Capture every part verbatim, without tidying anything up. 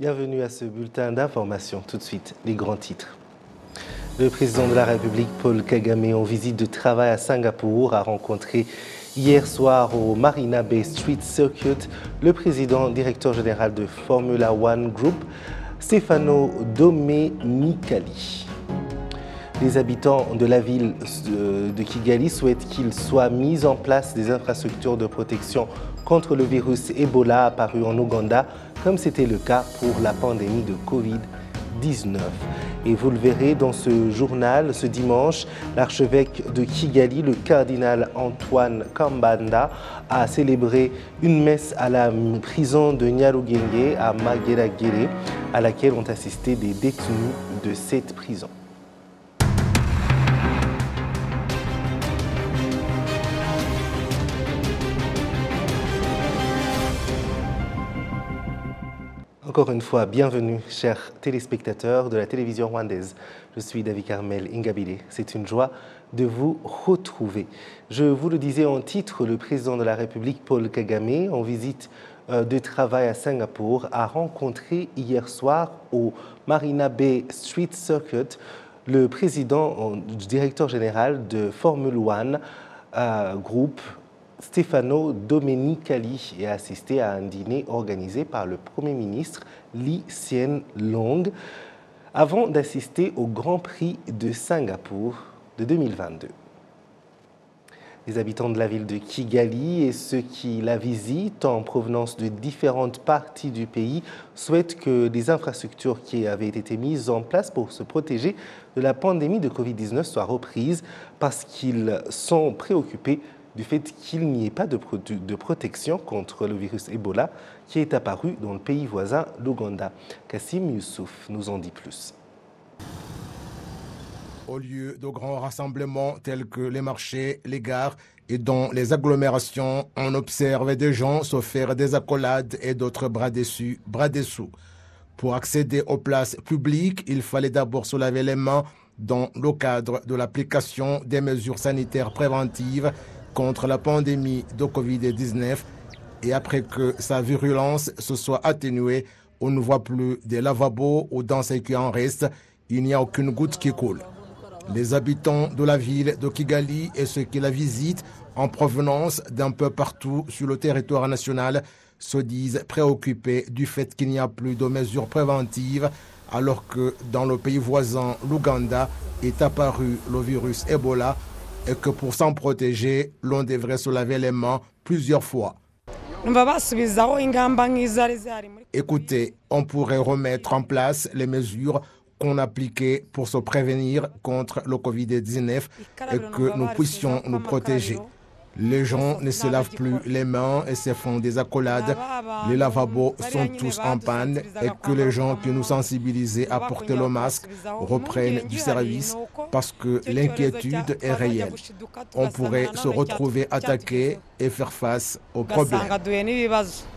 Bienvenue à ce bulletin d'information. Tout de suite, les grands titres. Le président de la République, Paul Kagame, en visite de travail à Singapour, a rencontré hier soir au Marina Bay Street Circuit le président directeur général de Formula One Group, Stefano Domenicali. Les habitants de la ville de Kigali souhaitent qu'il soit mis en place des infrastructures de protection contre le virus Ebola apparu en Ouganda, comme c'était le cas pour la pandémie de Covid dix-neuf. Et vous le verrez dans ce journal, ce dimanche, l'archevêque de Kigali, le cardinal Antoine Kambanda, a célébré une messe à la prison de Nyarugenge à Mageragere, à laquelle ont assisté des détenus de cette prison. Encore une fois, bienvenue, chers téléspectateurs de la télévision rwandaise. Je suis David Carmel Ngabile. C'est une joie de vous retrouver. Je vous le disais en titre, le président de la République, Paul Kagame, en visite de travail à Singapour, a rencontré hier soir au Marina Bay Street Circuit le président, le directeur général de Formule One euh, Group, Stefano Domenicali, est assisté à un dîner organisé par le Premier ministre Lee Hsien Loong avant d'assister au Grand Prix de Singapour de deux mille vingt-deux. Les habitants de la ville de Kigali et ceux qui la visitent en provenance de différentes parties du pays souhaitent que les infrastructures qui avaient été mises en place pour se protéger de la pandémie de Covid dix-neuf soient reprises parce qu'ils sont préoccupés du fait qu'il n'y ait pas de, de protection contre le virus Ebola qui est apparu dans le pays voisin, l'Ouganda. Kassim Youssouf nous en dit plus. Au lieu de grands rassemblements tels que les marchés, les gares et dans les agglomérations, on observe des gens se faire des accolades et d'autres bras dessus, bras dessous. Pour accéder aux places publiques, il fallait d'abord se laver les mains dans le cadre de l'application des mesures sanitaires préventives contre la pandémie de Covid dix-neuf, et après que sa virulence se soit atténuée, on ne voit plus des lavabos ou dans ce qui en reste, il n'y a aucune goutte qui coule. Les habitants de la ville de Kigali et ceux qui la visitent en provenance d'un peu partout sur le territoire national se disent préoccupés du fait qu'il n'y a plus de mesures préventives alors que dans le pays voisin, l'Ouganda, est apparu le virus Ebola et que pour s'en protéger, l'on devrait se laver les mains plusieurs fois. Écoutez, on pourrait remettre en place les mesures qu'on appliquait pour se prévenir contre le Covid dix-neuf et que nous puissions nous protéger. Les gens ne se lavent plus les mains et se font des accolades. Les lavabos sont tous en panne et que les gens qui nous sensibilisaient à porter le masque reprennent du service parce que l'inquiétude est réelle. On pourrait se retrouver attaqué et faire face aux problèmes.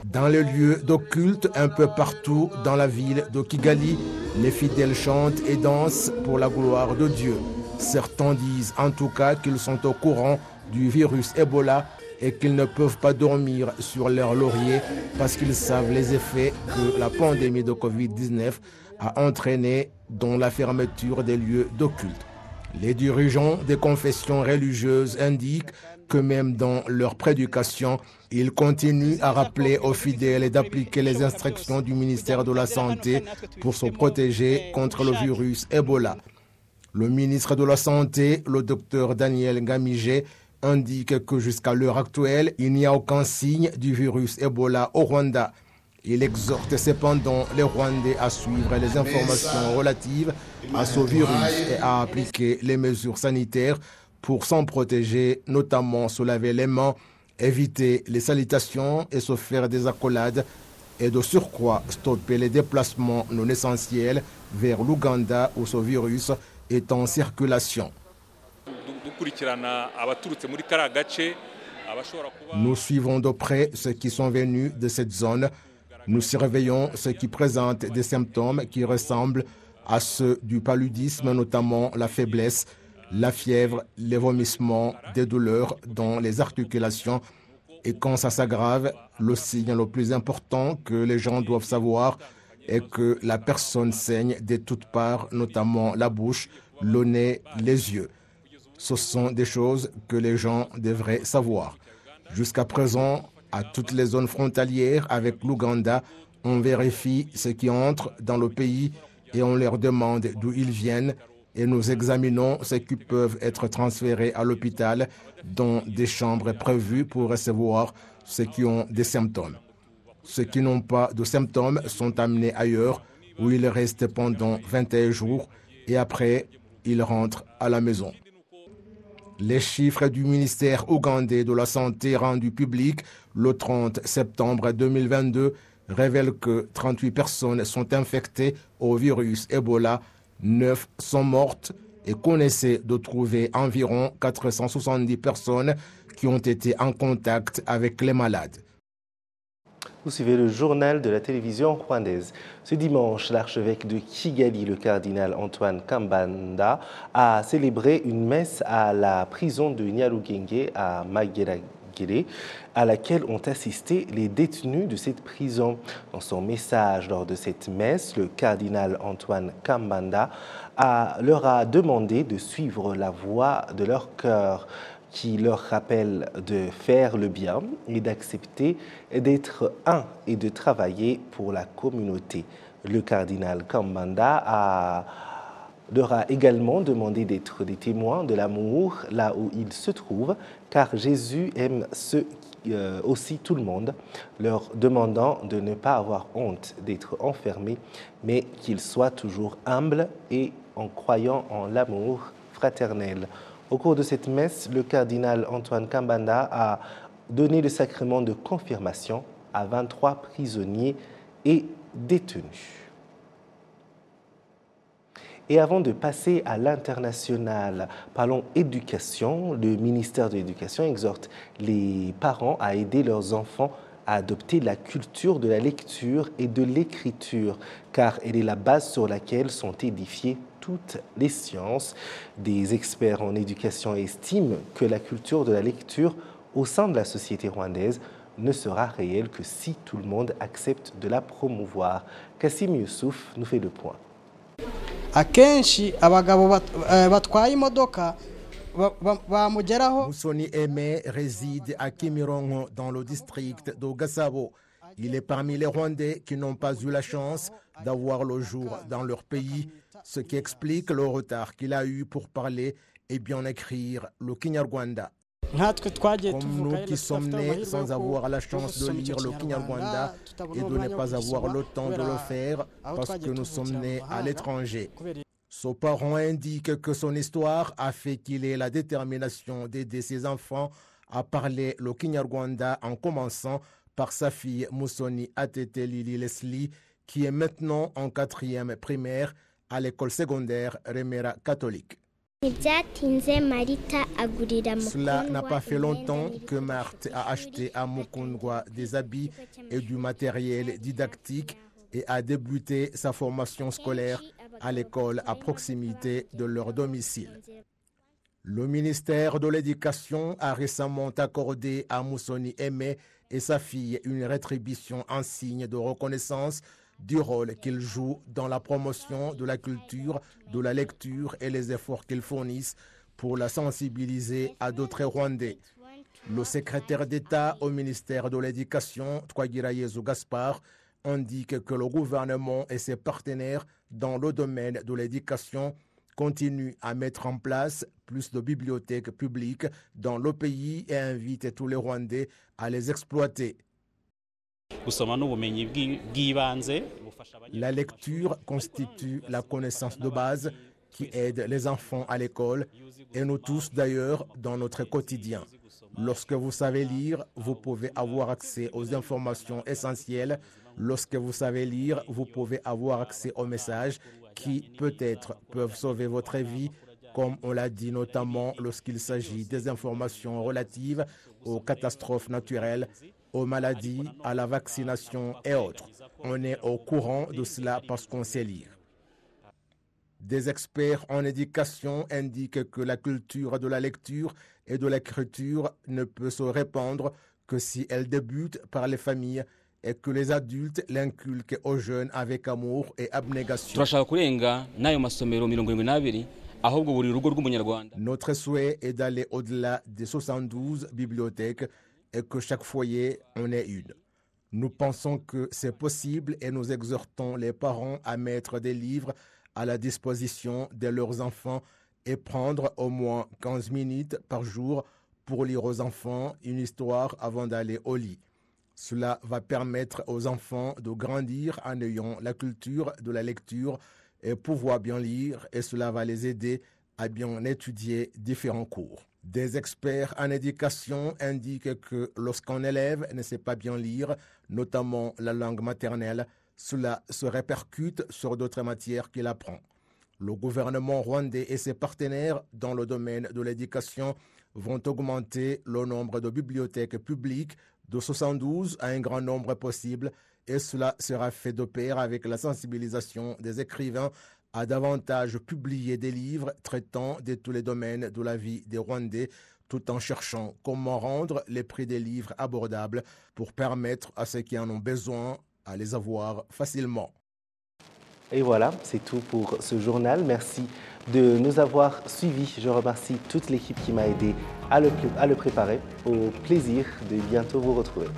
Dans les lieux de culte un peu partout dans la ville de Kigali, les fidèles chantent et dansent pour la gloire de Dieu. Certains disent en tout cas qu'ils sont au courant du virus Ebola et qu'ils ne peuvent pas dormir sur leur laurier parce qu'ils savent les effets que la pandémie de Covid dix-neuf a entraîné dans la fermeture des lieux de culte. Les dirigeants des confessions religieuses indiquent que même dans leur prédication, ils continuent à rappeler aux fidèles et d'appliquer les instructions du ministère de la Santé pour se protéger contre le virus Ebola. Le ministre de la Santé, le docteur Daniel Ngamijé, indique que jusqu'à l'heure actuelle, il n'y a aucun signe du virus Ebola au Rwanda. Il exhorte cependant les Rwandais à suivre les informations relatives à ce virus et à appliquer les mesures sanitaires pour s'en protéger, notamment se laver les mains, éviter les salutations et se faire des accolades et de surcroît stopper les déplacements non essentiels vers l'Ouganda où ce virus est en circulation. Nous suivons de près ceux qui sont venus de cette zone. Nous surveillons ceux qui présentent des symptômes qui ressemblent à ceux du paludisme, notamment la faiblesse, la fièvre, les vomissements, des douleurs dans les articulations. Et quand ça s'aggrave, le signe le plus important que les gens doivent savoir et que la personne saigne de toutes parts, notamment la bouche, le nez, les yeux. Ce sont des choses que les gens devraient savoir. Jusqu'à présent, à toutes les zones frontalières avec l'Ouganda, on vérifie ceux qui entrent dans le pays et on leur demande d'où ils viennent et nous examinons ceux qui peuvent être transférés à l'hôpital dans des chambres prévues pour recevoir ceux qui ont des symptômes. Ceux qui n'ont pas de symptômes sont amenés ailleurs où ils restent pendant vingt et un jours et après, ils rentrent à la maison. Les chiffres du ministère ougandais de la Santé rendus publics le trente septembre deux mille vingt-deux révèlent que trente-huit personnes sont infectées au virus Ebola, neuf sont mortes et qu'on essaie de trouver environ quatre cent soixante-dix personnes qui ont été en contact avec les malades. Vous suivez le journal de la télévision rwandaise. Ce dimanche, l'archevêque de Kigali, le cardinal Antoine Kambanda, a célébré une messe à la prison de Nyarugenge à Mageragere, à laquelle ont assisté les détenus de cette prison. Dans son message lors de cette messe, le cardinal Antoine Kambanda a, leur a demandé de suivre la voie de leur cœur, qui leur rappelle de faire le bien et d'accepter d'être un et de travailler pour la communauté. Le cardinal Kambanda a, leur a également demandé d'être des témoins de l'amour là où ils se trouvent, car Jésus aime ceux, euh, aussi tout le monde, leur demandant de ne pas avoir honte d'être enfermés, mais qu'ils soient toujours humbles et en croyant en l'amour fraternel. Au cours de cette messe, le cardinal Antoine Kambanda a donné le sacrement de confirmation à vingt-trois prisonniers et détenus. Et avant de passer à l'international, parlons éducation. Le ministère de l'Éducation exhorte les parents à aider leurs enfants à adopter la culture de la lecture et de l'écriture, car elle est la base sur laquelle sont édifiées toutes les sciences. Des experts en éducation estiment que la culture de la lecture au sein de la société rwandaise ne sera réelle que si tout le monde accepte de la promouvoir. Kassim Youssouf nous fait le point. Musoni Aimé réside à Kimirongo dans le district de Gasabo. Il est parmi les Rwandais qui n'ont pas eu la chance d'avoir le jour dans leur pays, ce qui explique le retard qu'il a eu pour parler et bien écrire le Kinyarwanda. Comme nous qui sommes nés sans avoir la chance de lire le Kinyarwanda et de ne pas avoir le temps de le faire parce que nous sommes nés à l'étranger. Son parent indique que son histoire a fait qu'il ait la détermination d'aider ses enfants à parler le Kinyarwanda en commençant par sa fille Musoni Atete Lili Leslie, qui est maintenant en quatrième primaire à l'école secondaire Remera catholique. Cela n'a pas fait longtemps que Marthe a acheté à Mukundwa des habits et du matériel didactique et a débuté sa formation scolaire à l'école à proximité de leur domicile. Le ministère de l'Éducation a récemment accordé à Musoni Aimé et sa fille une rétribution en signe de reconnaissance du rôle qu'ils jouent dans la promotion de la culture, de la lecture et les efforts qu'ils fournissent pour la sensibiliser à d'autres Rwandais. Le secrétaire d'État au ministère de l'Éducation, Twagira Yesu Gaspard, indique que le gouvernement et ses partenaires dans le domaine de l'éducation continuent à mettre en place plus de bibliothèques publiques dans le pays et invite tous les Rwandais à les exploiter. La lecture constitue la connaissance de base qui aide les enfants à l'école et nous tous d'ailleurs dans notre quotidien. Lorsque vous savez lire, vous pouvez avoir accès aux informations essentielles. Lorsque vous savez lire, vous pouvez avoir accès aux messages qui peut-être peuvent sauver votre vie, comme on l'a dit notamment lorsqu'il s'agit des informations relatives aux catastrophes naturelles, aux maladies, à la vaccination et autres. On est au courant de cela parce qu'on sait lire. Des experts en éducation indiquent que la culture de la lecture et de l'écriture ne peut se répandre que si elle débute par les familles et que les adultes l'inculquent aux jeunes avec amour et abnégation. Notre souhait est d'aller au-delà des soixante-douze bibliothèques et que chaque foyer en ait une. Nous pensons que c'est possible et nous exhortons les parents à mettre des livres à la disposition de leurs enfants et prendre au moins quinze minutes par jour pour lire aux enfants une histoire avant d'aller au lit. Cela va permettre aux enfants de grandir en ayant la culture de la lecture et pouvoir bien lire, et cela va les aider à bien étudier différents cours. Des experts en éducation indiquent que lorsqu'un élève ne sait pas bien lire, notamment la langue maternelle, cela se répercute sur d'autres matières qu'il apprend. Le gouvernement rwandais et ses partenaires dans le domaine de l'éducation vont augmenter le nombre de bibliothèques publiques de soixante-douze à un grand nombre possible, et cela sera fait de pair avec la sensibilisation des écrivains à davantage publier des livres traitant de tous les domaines de la vie des Rwandais, tout en cherchant comment rendre les prix des livres abordables pour permettre à ceux qui en ont besoin à les avoir facilement. Et voilà, c'est tout pour ce journal. Merci de nous avoir suivis. Je remercie toute l'équipe qui m'a aidé à le, à le préparer. Au plaisir de bientôt vous retrouver.